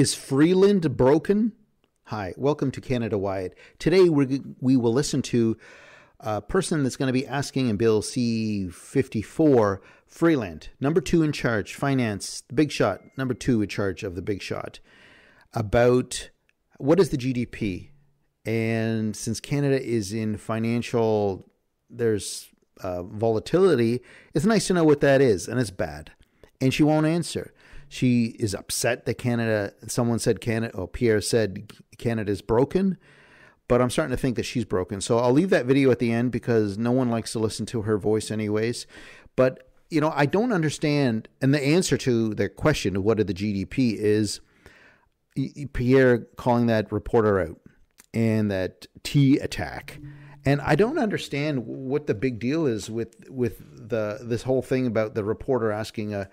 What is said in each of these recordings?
Is Freeland broken? Hi, welcome to Canada Wide. Today we will listen to a person that's going to be asking in Bill C54, Freeland, number two in charge, finance, the big shot, number two in charge of the big shot, about what is the GDP? And since Canada is in financial, there's volatility, it's nice to know what that is, and it's bad. And she won't answer. She is upset that Canada, someone said Canada, or Pierre said Canada's broken, but I'm starting to think that she's broken. So I'll leave that video at the end because no one likes to listen to her voice anyways. But, you know, I don't understand. And the answer to the question of what is the GDP is Pierre calling that reporter out and that tea attack. And I don't understand what the big deal is with this whole thing about the reporter asking a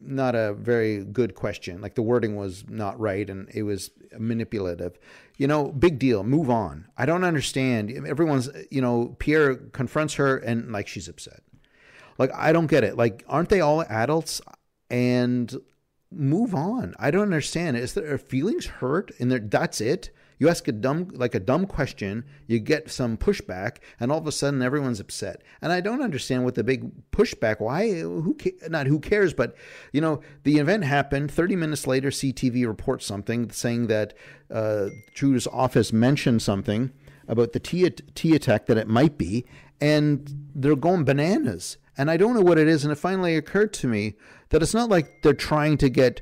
not a very good question. Like the wording was not right and it was manipulative. You know, big deal, move on. I don't understand. Everyone's, you know, Pierre confronts her and like she's upset. Like, I don't get it. Like, aren't they all adults? And move on. I don't understand. Is there, are feelings hurt? And that's it? You ask a dumb question, you get some pushback, and all of a sudden everyone's upset. And I don't understand what the big pushback, why, who cares, but, you know, the event happened. 30 minutes later, CTV reports something saying that Trudeau's office mentioned something about the tea attack, that it might be, and they're going bananas. And I don't know what it is, and it finally occurred to me that it's not like they're trying to get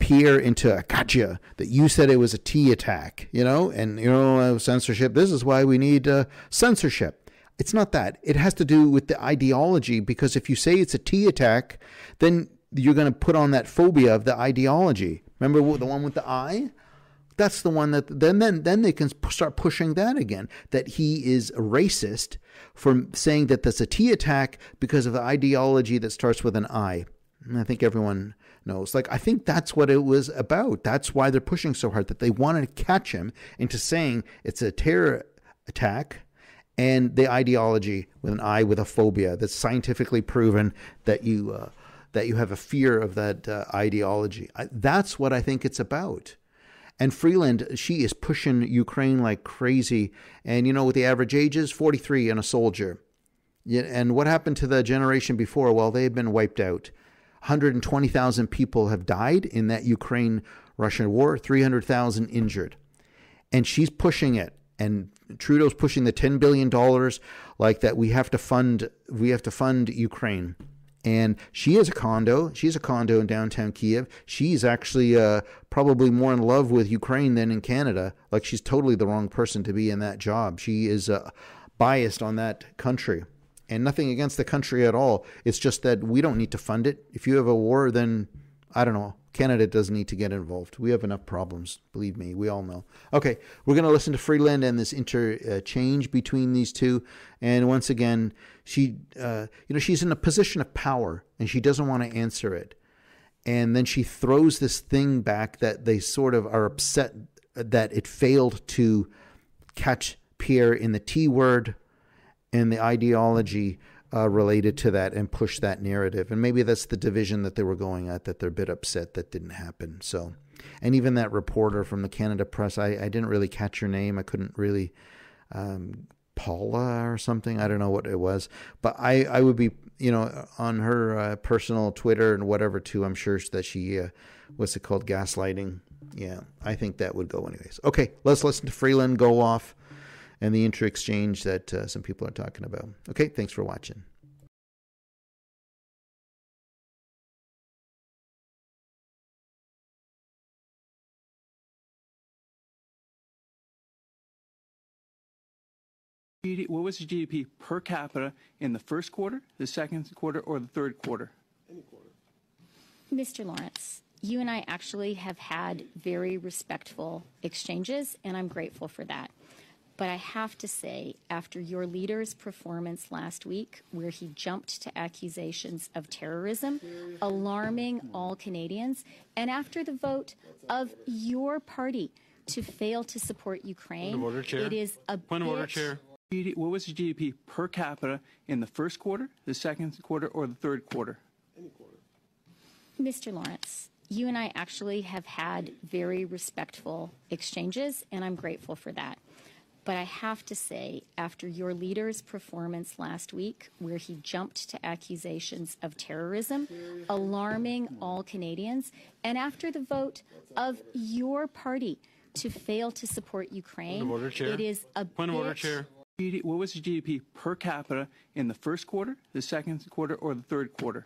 Pierre into a gotcha that you said it was a tea attack, you know, and, you know, censorship. This is why we need censorship. It's not that. It has to do with the ideology, because if you say it's a tea attack, then you're going to put on that phobia of the ideology. Remember the one with the eye? That's the one that then they can start pushing that again, that he is a racist for saying that that's a tea attack because of the ideology that starts with an I. And I think everyone knows. Like, I think that's what it was about. That's why they're pushing so hard, that they wanted to catch him into saying it's a terror attack and the ideology with an I, with a phobia that's scientifically proven that you have a fear of that ideology. That's what I think it's about. And Freeland, she is pushing Ukraine like crazy. And you know what the average age is? 43 and a soldier. Yeah, and what happened to the generation before? Well, they've been wiped out. 120,000 people have died in that Ukraine-Russian war, 300,000 injured. And she's pushing it. And Trudeau's pushing the $10 billion like that we have to fund Ukraine. And she has a condo. She's a condo in downtown Kiev. She's actually probably more in love with Ukraine than in Canada. Like, she's totally the wrong person to be in that job. She is biased on that country. And nothing against the country at all. It's just that we don't need to fund it. If you have a war, then, I don't know, Canada doesn't need to get involved. We have enough problems. Believe me, we all know. Okay, we're going to listen to Freeland and this interchange between these two. And once again, she, you know, she's in a position of power, and she doesn't want to answer it. And then she throws this thing back that they sort of are upset that it failed to catch Pierre in the T word and the ideology related to that, and push that narrative. And maybe that's the division that they were going at, that they're a bit upset that didn't happen. So, and even that reporter from the Canada Press, I didn't really catch her name. I couldn't really, Paula or something. I don't know what it was, but I would be, you know, on her personal Twitter and whatever too, I'm sure that she, what's it called? Gaslighting. Yeah. I think that would go anyways. Okay. Let's listen to Freeland go off and the inter-exchange that some people are talking about. Okay, thanks for watching. What was the GDP per capita in the first quarter, the second quarter, or the third quarter? Any quarter. Mr. Lawrence, you and I actually have had very respectful exchanges, and I'm grateful for that. But I have to say, after your leader's performance last week, where he jumped to accusations of terrorism, alarming all Canadians, and after the vote of your party to fail to support Ukraine, it is a bit... Point of order, Chair. What was the GDP per capita in the first quarter, the second quarter, or the third quarter? Any quarter. Mr. Lawrence, you and I actually have had very respectful exchanges, and I'm grateful for that. But I have to say, after your leader's performance last week, where he jumped to accusations of terrorism, alarming all Canadians, and after the vote of your party to fail to support Ukraine, point of order, Chair. It is a point of order, Chair. What was the GDP per capita in the first quarter, the second quarter, or the third quarter?